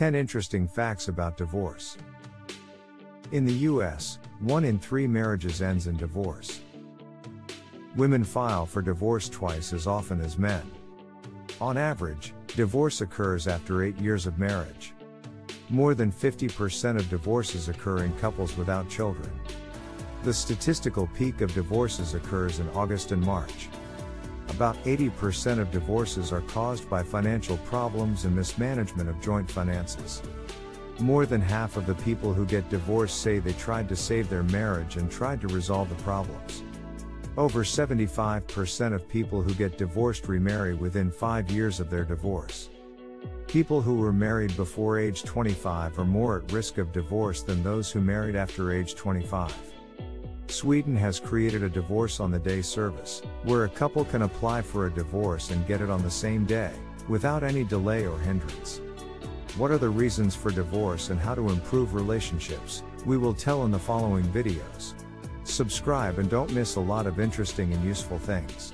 10 interesting facts about divorce. In the US, 1 in 3 marriages ends in divorce. Women file for divorce twice as often as men. On average, divorce occurs after 8 years of marriage. More than 50% of divorces occur in couples without children. The statistical peak of divorces occurs in August and March. About 80% of divorces are caused by financial problems and mismanagement of joint finances. More than half of the people who get divorced say they tried to save their marriage and tried to resolve the problems. Over 75% of people who get divorced remarry within 5 years of their divorce. People who were married before age 25 are more at risk of divorce than those who married after age 25. Sweden has created a divorce on the day service, where a couple can apply for a divorce and get it on the same day, without any delay or hindrance. What are the reasons for divorce and how to improve relationships, we will tell in the following videos. Subscribe and don't miss a lot of interesting and useful things.